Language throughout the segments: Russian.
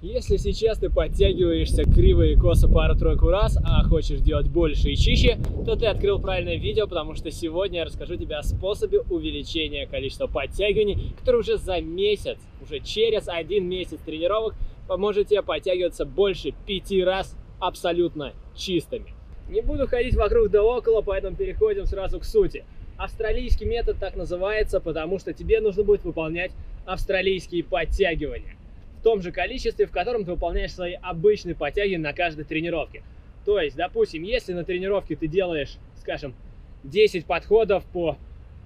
Если сейчас ты подтягиваешься криво и косо пару-тройку раз, а хочешь делать больше и чище, то ты открыл правильное видео, потому что сегодня я расскажу тебе о способе увеличения количества подтягиваний, который уже за месяц, уже через 1 месяц тренировок поможет тебе подтягиваться больше 5 раз абсолютно чистыми. Не буду ходить вокруг да около, поэтому переходим сразу к сути. Австралийский метод так называется, потому что тебе нужно будет выполнять австралийские подтягивания в том же количестве, в котором ты выполняешь свои обычные подтягивания на каждой тренировке. То есть, допустим, если на тренировке ты делаешь, скажем, 10 подходов по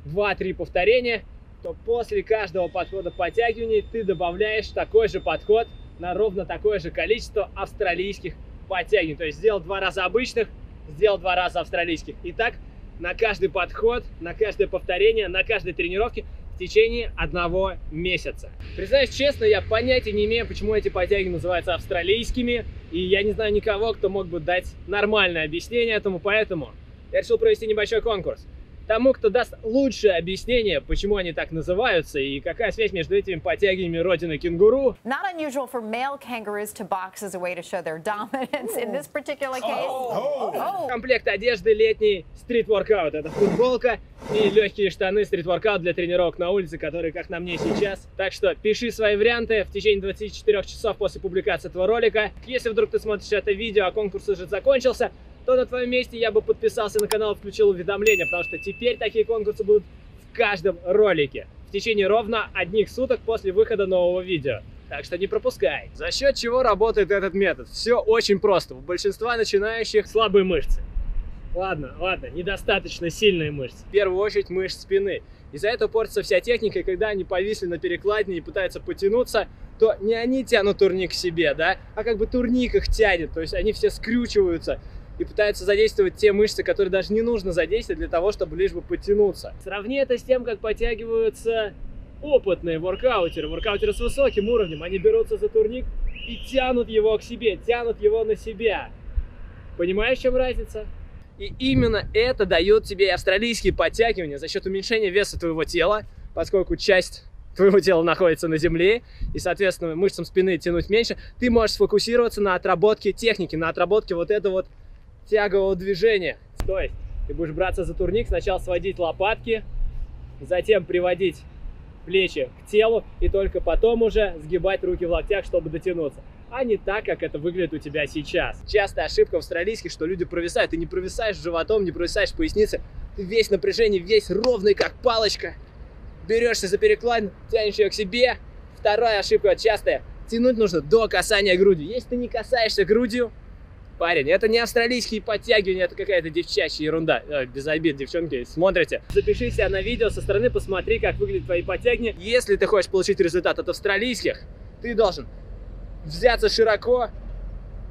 2-3 повторения, то после каждого подхода подтягиваний ты добавляешь такой же подход на ровно такое же количество австралийских подтягиваний. То есть сделал 2 раза обычных, сделал 2 раза австралийских. И так на каждый подход, на каждое повторение, на каждой тренировке в течение 1 месяца. Признаюсь честно, я понятия не имею, почему эти подтягивания называются австралийскими, и я не знаю никого, кто мог бы дать нормальное объяснение этому, поэтому я решил провести небольшой конкурс. Тому, кто даст лучшее объяснение, почему они так называются и какая связь между этими подтягиваниями родины кенгуру. Not unusual for male kangaroos to box as a way to show their dominance. In this particular case. Комплект одежды летний стрит-воркаут. Это футболка и легкие штаны стрит-воркаут для тренировок на улице, которые как на мне сейчас. Так что пиши свои варианты в течение 24 часов после публикации этого ролика. Если вдруг ты смотришь это видео, а конкурс уже закончился, то на твоем месте я бы подписался на канал и включил уведомления, потому что теперь такие конкурсы будут в каждом ролике в течение ровно 1 суток после выхода нового видео. Так что не пропускай. За счет чего работает этот метод? Все очень просто. У большинства начинающих слабые мышцы. Ладно, недостаточно сильные мышцы. В первую очередь мышцы спины. Из-за этого портится вся техника, и когда они повисли на перекладине и пытаются потянуться, то не они тянут турник к себе, да, а как бы турник их тянет, то есть они все скрючиваются и пытаются задействовать те мышцы, которые даже не нужно задействовать для того, чтобы лишь бы подтянуться. Сравни это с тем, как подтягиваются опытные воркаутеры. Воркаутеры с высоким уровнем, они берутся за турник и тянут его к себе, тянут его на себя. Понимаешь, в чем разница? И именно это дает тебе австралийские подтягивания за счет уменьшения веса твоего тела, поскольку часть твоего тела находится на земле, и, соответственно, мышцам спины тянуть меньше, ты можешь сфокусироваться на отработке техники, на отработке вот этого вот тягового движения. То есть ты будешь браться за турник, сначала сводить лопатки, затем приводить плечи к телу и только потом уже сгибать руки в локтях, чтобы дотянуться, а не так, как это выглядит у тебя сейчас. Частая ошибка австралийских, что люди провисают. Ты не провисаешь животом, не провисаешь поясницей, ты весь напряжение, весь ровный, как палочка, берешься за перекладину, тянешь ее к себе. Вторая ошибка частая. Тянуть нужно до касания грудью. Если ты не касаешься грудью, парень, это не австралийские подтягивания, это какая-то девчачья ерунда. Без обид, девчонки, смотрите. Запиши себя на видео со стороны, посмотри, как выглядят твои подтягивания. Если ты хочешь получить результат от австралийских, ты должен взяться широко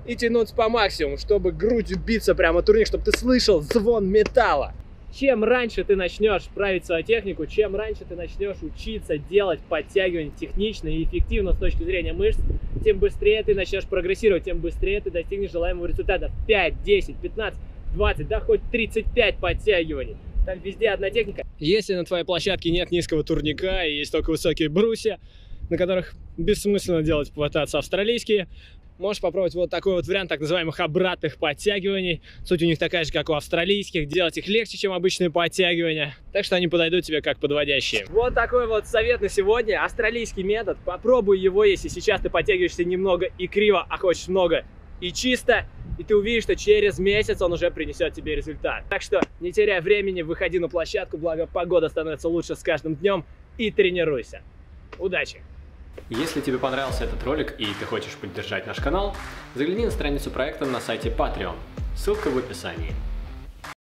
и тянуть по максимуму, чтобы грудью биться прямо в турник, чтобы ты слышал звон металла. Чем раньше ты начнешь править свою технику, чем раньше ты начнешь учиться делать подтягивания технично и эффективно с точки зрения мышц, тем быстрее ты начнешь прогрессировать, тем быстрее ты достигнешь желаемого результата. 5, 10, 15, 20, да хоть 35 подтягиваний. Там везде одна техника. Если на твоей площадке нет низкого турника и есть только высокие брусья, на которых бессмысленно делать пытаться австралийские, можешь попробовать вот такой вот вариант так называемых обратных подтягиваний. Суть у них такая же, как у австралийских. Делать их легче, чем обычные подтягивания. Так что они подойдут тебе как подводящие. Вот такой вот совет на сегодня. Австралийский метод. Попробуй его, если сейчас ты подтягиваешься немного и криво, а хочешь много и чисто. И ты увидишь, что через месяц он уже принесет тебе результат. Так что не теряй времени, выходи на площадку. Благо погода становится лучше с каждым днем. И тренируйся. Удачи! Если тебе понравился этот ролик и ты хочешь поддержать наш канал, загляни на страницу проекта на сайте Patreon, ссылка в описании.